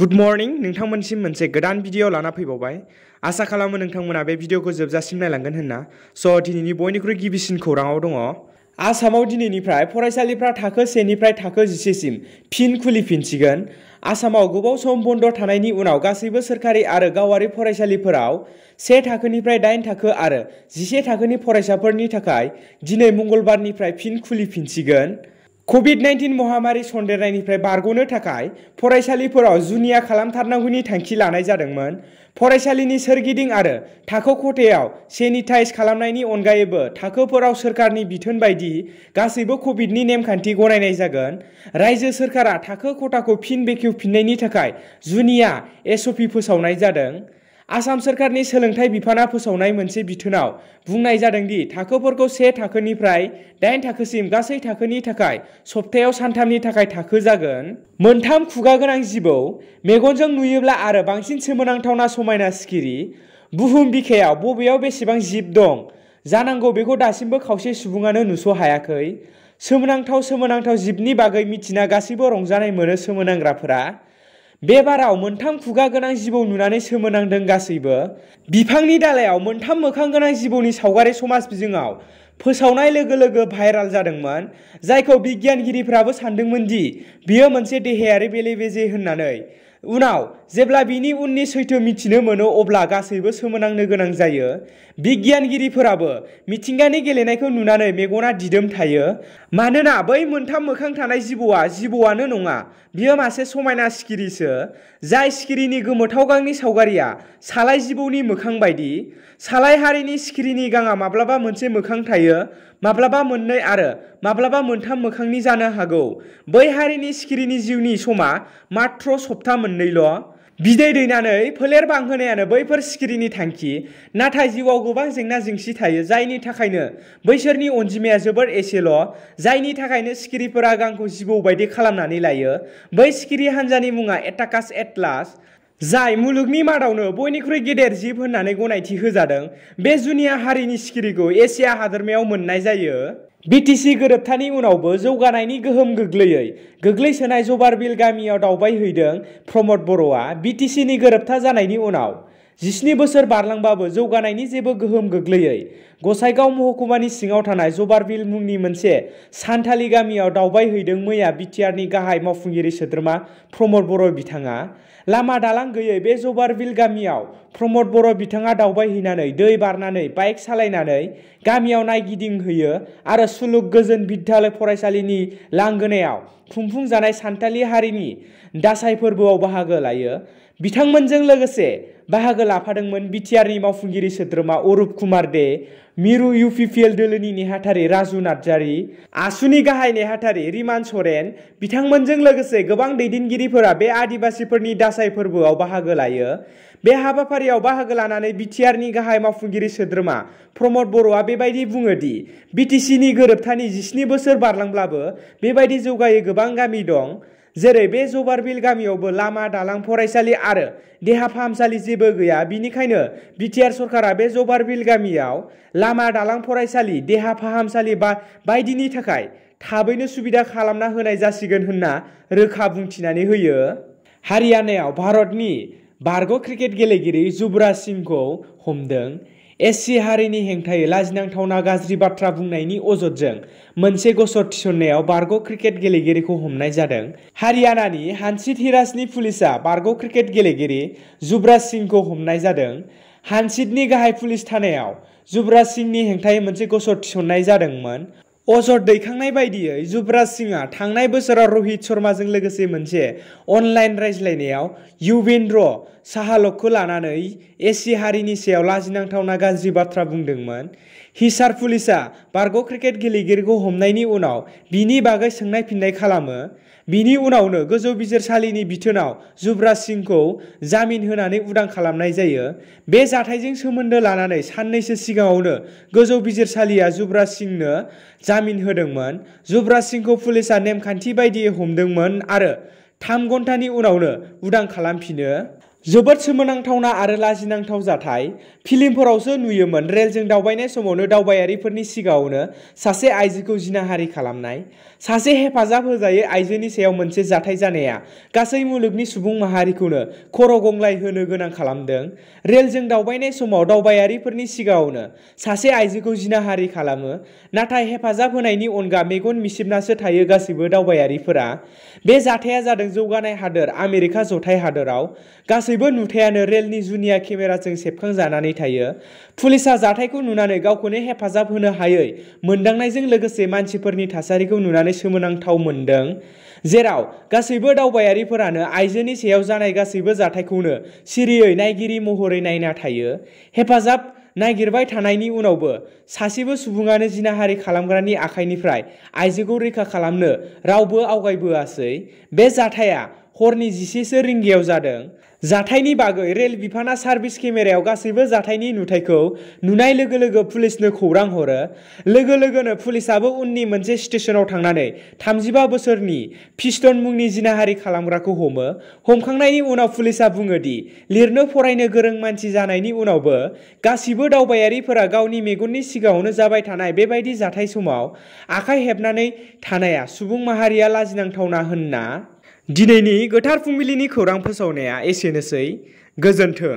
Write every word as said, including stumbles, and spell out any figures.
Good morning, नोंथांमोनसिम मोनसे गोदान video लाना फैबावबाय आसा खालामो नोंथांमोना बे भिडिअखौ जोबजासिम नायलांगोन होनना स' दिनैनि बयनिख्रुइ गिबिसिन खौराङाव दङ आसामाव दिनैनिफ्राय फरायसालिफ्रा थाखो से निफ्राय थाखो जिसे सिम फिन खुलिफिनसिगोन आसामाव गोबाव सम बन्द थानायनि उनाव गासैबो सरकारि आरो गावारि फरायसालिफोराव से थाखोनिफ्राय दाइन थाखो आरो जिसे थाखोनि फरायसाफोरनि थाखाय दिनै मंगलबारनिफ्राय फिन खुलिफिनसिगोन COVID nineteen महामारी सन्देरनायनिफ्राय बारग'नो थाखाय फरायसालिफोराव जुनिया खालामथारनांगौनि थांखि लानाय जादोंमोन फरायसालिनि सोरगिदिं आरो थाखो खथायाव सेनिटाइज खालामनायनि अनगायैबो थाखोफोराव सरकारनि बिथोन बायदि गासैबो कोविडनि नेमखान्थि गनायनाय जागोन राज्य सरकारा थाखो खथाखौ फिन बेखेवफिननायनि थाखाय जुनिया एसओपि फोसावनाय जादों आसाम सरकारनि सोलोंथाइ बिफाना फोसावनाय मोनसे बिथोनाव बुंनाय जादों दि थाखोफोरखौ से थाखोनिफ्राय दाइन थाखोसिम गासै थाखोनि थाखाय सप्तायाव सानथामनि थाखाय थाखो जागोन मोनथाम खुगा गोनां जिबौ मेगनजों नुयोब्ला आरो बांसिन सोमोनांथावना समायना सिखिरि बुहुम बिखायाव बबेयाव बेसेबां जिब दं जानांगौ बेखौ दासिमबो खावसे सुबुङानो नुस' हायाखै सोमोनांथाव सोमोनांथाव जिबनि बागै मिथिना गासैबो रंजानाय मोनो सोमोनांग्राफोरा बे बाराव मोनथाम खुगा गोनां जिबौ नुनानै सोमोनांदों गासैबो बिफांनि दालायाव मोनथाम मोखां गोनां जिबौनि सावगारि समाज बिजोंआव फोसावनाय लोगो लोगो भाइराल जादोंमोन जायखौ बिगियानगिरिफ्राबो सानदोंमोन दि बेयो मोनसे देहायारि बेले-बेजे होननानै उनाव जेब्ला बिनि उननि सैथो मिथिनो मोनो अब्ला गासैबो सोमोनांनो गोनां जायो बिगियानगिरिफोराबो मिथिंगानि गेलेनायखौ नुनानै मेगना दिदोम थायो मानोना बै मोनथाम मोखां थानाय जिबौआ जिबौआनो नङा बियो मासे समायना सिखिरिसो जाय सिखिरिनि गोमोथाव गांनि सावगारिया सालाय जिबौनि मोखां बायदि सालाय हारिनि सिखिरिनि गाङा माब्लाबा मोनसे मोखां थायो माब्लाबा मोननै आरो माब्लाबा मोनथाम मोखांनि जानो हागौ बै हारिनि सिखिरिनि जिउनि समा मात्र सप्ता मोननैल' बिदै दैनानै फोलेर बांहोनायानो बैफोर सिखिरिनि थांखि नाथाय जिउआव गोबां जेंना जेंसि थायो जायनि थाखायनो बैसोरनि अनजिमाया जोबोर एसेल' जायनि थाखायनो सिखिरिफोरा गांखौ जिबौ बायदि खालामनानै लायो बै सिखिरि हान्जानि मुङा एटाकास एटलास जाय मुलुगनि मादावनो बयनिख्रुइ गेदेर जिब होननानै गनायथि होजादों बे जुनिया हारिनि सिखिरिखौ एसिया हादोरमायाव मोननाय जायो बीटीसी गोरोबथानि उनावबो जौगानायनि गोहोम गोग्लैयै गोग्लैसोनाय जबारबिल गामियाव दावबायहैदों प्रमद बर'आ बीटीसीनि गोरोबथा जानायनि उनाव जिस्नि बोसोर बारलांबाबो जौगानायनि जेबो गोहोम गोग्लैयै गसाइगाव महकुमानि सिङाव थानाय जबारबिल मुंनि मोनसे सानथालि गामियाव दावबायहैदों मैया बिटिआरनि गाहाय मावफुंगिरि सोद्रोमा प्रमद बर' बिथाङा लामा दालां गैयै बे जबारबिल गामियाव प्रमद बर' बिथाङा दावबायहैनानै दै बारनानै बाइक सालायनानै गामियाव नायगिदिंहैयो आरो सुलुग गोजोन बिद्यालय फरायसालिनि लांगोनायाव खुंफुंजानाय सानथालि हारिनि दासाइ फोरबोआव बाहागो लायो बिथांमोनजों लोगोसे बाहागो लाफादोंमोन बिटिआरनि मावफुंगिरि सोद्रोमा अरूप कुमार दे मिरु इउपिपिएल दोलोनि नेहाथारि राजु नार्जारी आसुनि गाहाय नेहाथारि रिमान सरेन बिथांमोनजों लोगोसे गोबां दैदेनगिरिफोरा बे आदिवासिफोरनि दासाइ फोरबोआव बाहागो लायो बे हाबाफारियाव बाहागो लानानै बिटिआरनि गाहाय मावफुंगिरि सोद्रोमा प्रमद बर'आ बेबायदि बुङो दि बीटीसीनि गोरोबथानि जिस्नि बोसोर बारलांब्लाबो बेबायदि जौगायै गोबां गामि दं जेरै बे जबारबिल गामियावबो लामा दालां फरायसालि आरो देहा फाहामसालि जेबो गैया बिनिखायनो बिटिआर सरकारा बे जबारबिल गामियाव लामा दालां फरायसालि देहा फाहामसालि बा बायदिनि थाखाय थाबैनो सुबिदा खालामना होनाय जासिगोन होनना रोखा बुंथिनानै होयो हारियानायाव भारतनि बारग' क्रिकेट गेलेगिरि युवराज सिंहखौ हमदों एससी हारिनि हेंथायै लाजिनांथावना गाज्रि बाथ्रा बुंनायनि अजदजों मोनसे गसर थिसननायाव बारग' क्रिकेट गेलेगिरिखौ हमनाय जादों हारियानानि हानसिद हिराजनि पुलिसा बारग' क्रिकेट गेलेगिरि युवराज सिंहखौ हमनाय जादों हानसिदनि गाहाय पुलिस थानायाव युवराज सिंहनि हेंथायै मोनसे गसर थिसननाय जादोंमोन अजद दैखांनाय बायदियै युवराज सिंहआ थांनाय बोसोराव रहित शर्माजों लोगोसे मोनसे अनलाइन रायज्लायनायाव युवेन्द्र साहालकखौ लानानै एससी हारिनि सायाव लाजिनांथावना गाज्रि बाथ्रा बुंदोंमोन हिसार पुलिसा बारग' क्रिकेट गेलेगिरिखौ हमनायनि उनाव बिनि बागै सोंनाय फिननाय खालामो बिनि उनावनो गोजौ बिजिरसालिनि बिथोनाव युवराज सिंहखौ जामिन होनानै उदां खालामनाय जायो बे जाथायजों सोमोन्दो लानानै साननैसो सिगाङावनो गोजौ बिजिरसालिया युवराज सिंहनो जामिन होदोंमोन युवराज सिंहखौ पुलिसा नेमखान्थि बायदियै हमदोंमोन आरो थाम घन्टानि उनावनो उदां खालामफिनो जोबोद सोमोनांथावना आरो लाजिनांथाव जाथाय फिल्मफोरावसो नुयोमोन रेलजों दावबायनाय समावनो दावबायारिफोरनि सिगाङावनो सासे आइजोखौ जिनाहारि खालामनाय सासे हेफाजाब होजायै आइजोनि सायाव मोनसे जाथाय जानाया गासै मुलुगनि सुबुं माहारिखौनो खर' गंग्लाय होनो गोनां खालामदों रेलजों दावबायनाय समाव दावबायारिफोरनि सिगाङावनो सासे आइजोखौ जिनाहारि खालामो नाथाय हेफाजाब होनायनि अनगा मेगन मिसिबनासो थायो गासैबो दावबायारिफोरा बे जाथाया जादों जौगानाय हादोर आमेरिका जथाय हादोराव गासैबो नुथायानो रेलनि जुनिया केमेराजों सेबखां जानानै थायो पुलिसा जाथायखौ नुनानै गावखौनो हेफाजाब होनो हायै मोनदांनायजों लोगोसे मानसिफोरनि थासारिखौ नुनानै सोमोनांथाव मोनदों जेराव गासैबो दावबायारिफोरानो आइजोनि सायाव जानाय गासैबो जाथायखौनो सिरियै नायगिरि महरै नायना थायो हेफाजाब नागिरबाय थानायनि उनावबो सासेबो सुबुङानो जिनाहारि खालामग्रानि आखाइनिफ्राय आइजोखौ रैखा खालामनो रावबो आवगायबोआसै बे जाथाया हरनि जिसे रिंगायाव जादों जाथायनि बागै रेल बिफाना सार्भिस केमेरायाव गासैबो जाथायनि नुथायखौ नुनाय लोगो लोगो पुलिसनो खौरां हरो लोगो लोगोनो पुलिसाबो उननि मोनसे स्टेशनाव थांनानै थामजिबा बोसोरनि पिस्टन मुंनि जिनाहारि खालामग्राखौ हमो हमखांनायनि उनाव पुलिसा बुङो दि लिरनो फरायनो गोरों मानसि जानायनि उनावबो गासैबो दावबायारिफोरा गावनि मेगननि सिगाङावनो जाबाय थानाय बेबायदि जाथाय समाव आखाइ हेबनानै थानाया सुबुं माहारिया लाजिनांथावना होनना दिनैनि गोथार फुंबिलिनि खौरां फोसावनाया एसेनोसै गोजोन्थों।